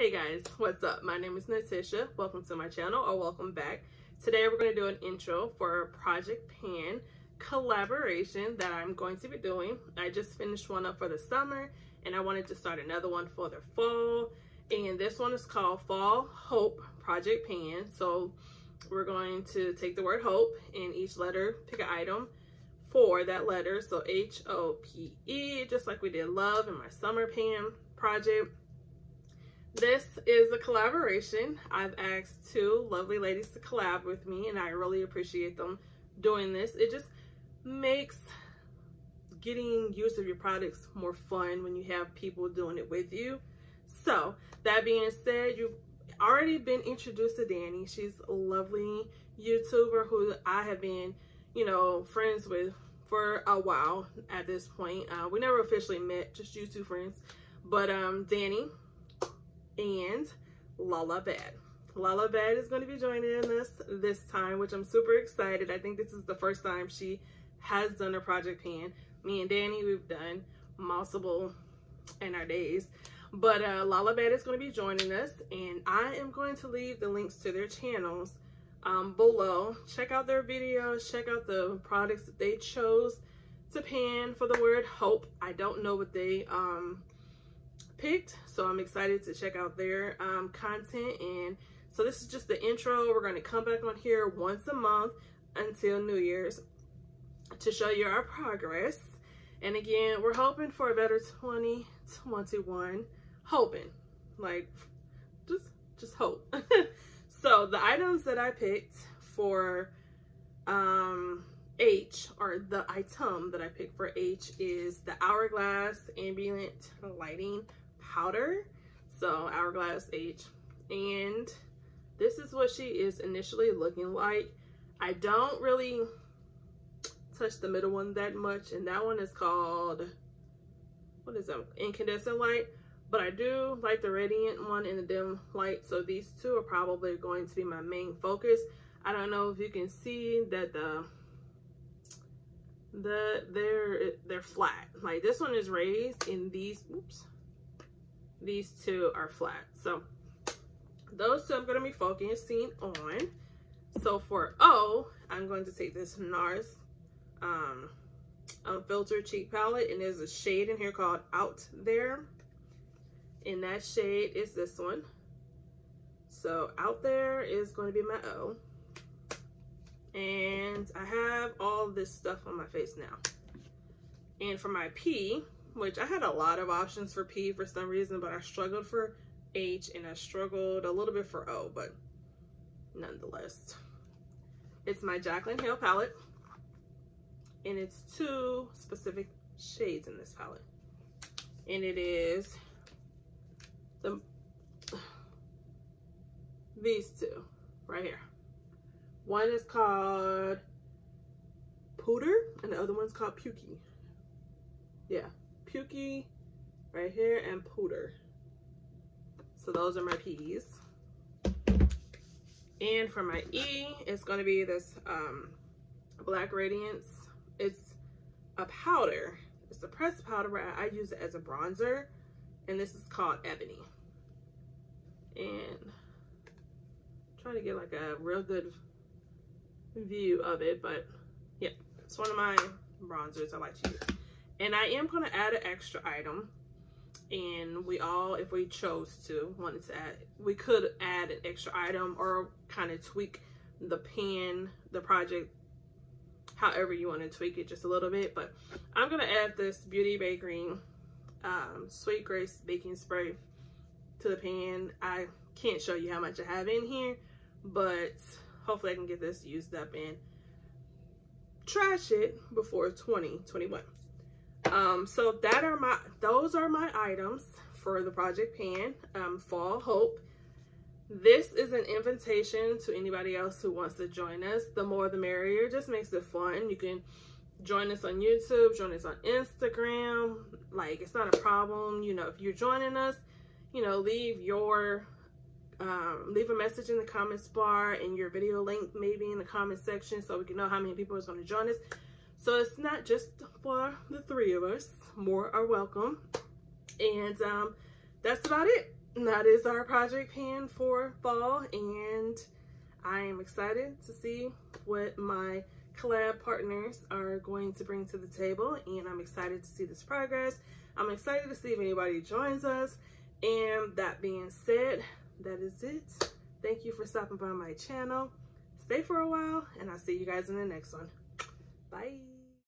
Hey guys, what's up? My name is Natisha. Welcome to my channel, or welcome back. Today we're going to do an intro for Project Pan collaboration that I'm going to be doing. I just finished one up for the summer and I wanted to start another one for the fall. And this one is called Fall Hope Project Pan. So we're going to take the word hope and each letter pick an item for that letter. So H-O-P-E, just like we did love in my summer pan project. This is a collaboration. I've asked two lovely ladies to collab with me and I really appreciate them doing this. It just makes getting use of your products more fun when you have people doing it with you. So that being said, you've already been introduced to Dani. She's a lovely YouTuber who I have been, you know, friends with for a while at this point. We never officially met, just YouTube friends, but Dani and Lala Bad. Lala Bad is going to be joining us this time, which I'm super excited. I think this is the first time she has done a Project Pan. Me and Dani, we've done multiple in our days. But Lala Bad is going to be joining us, and I am going to leave the links to their channels below. Check out their videos, check out the products that they chose to pan for the word hope. I don't know what they picked, so I'm excited to check out their content. And so this is just the intro. We're going to come back on here once a month until New Year's to show you our progress. And again, we're hoping for a better 2021, hoping, like just hope. So the items that I picked for H, or the item that I picked for H, is the Hourglass ambient lighting powder. So Hourglass H, and this is what she is initially looking like. I don't really touch the middle one that much, and that one is called, what is that, Incandescent Light, but I do like the Radiant one and the Dim Light, so these two are probably going to be my main focus. I don't know if you can see that they're flat. Like this one is raised and these, oops, these two are flat. So those two I'm going to be focusing on. So for O, I'm going to take this NARS Unfiltered Cheek Palette, and there's a shade in here called Out There, and that shade is this one. So Out There is going to be my O. And I have all this stuff on my face now. And for my P, which I had a lot of options for P for some reason, but I struggled for H and I struggled a little bit for O, but nonetheless, it's my Jaclyn Hill palette, and it's two specific shades in this palette, and it is these two right here. One is called Pooter and the other one's called Pukey. Yeah, Pukey right here and Pooter. So those are my P's. And for my E, it's going to be this Black Radiance. It's a powder. It's a pressed powder, but I use it as a bronzer. And this is called Ebony. And I'm trying to get like a real good view of it, but yeah, it's one of my bronzers I like to use. And I am going to add an extra item, and we all, if we chose to, wanted to add, we could add an extra item or kind of tweak the pan, the project, however you want to tweak it just a little bit. But I'm going to add this Beauty Bay green Sweet Grace baking spray to the pan. I can't show you how much I have in here, but hopefully I can get this used up and trash it before 2021. So those are my items for the Project Pan Fall Hope. This is an invitation to anybody else who wants to join us. The more the merrier. Just makes it fun. You can join us on YouTube, join us on Instagram. Like, it's not a problem. You know, if you're joining us, you know, leave your leave a message in the comments bar and your video link maybe in the comment section, so we can know how many people is going to join us. So it's not just for the three of us. More are welcome. And that's about it. that is our project pan for fall, and I am excited to see what my collab partners are going to bring to the table, and I'm excited to see this progress. I'm excited to see if anybody joins us, and that being said, that is it. Thank you for stopping by my channel. Stay for a while, and I'll see you guys in the next one. Bye.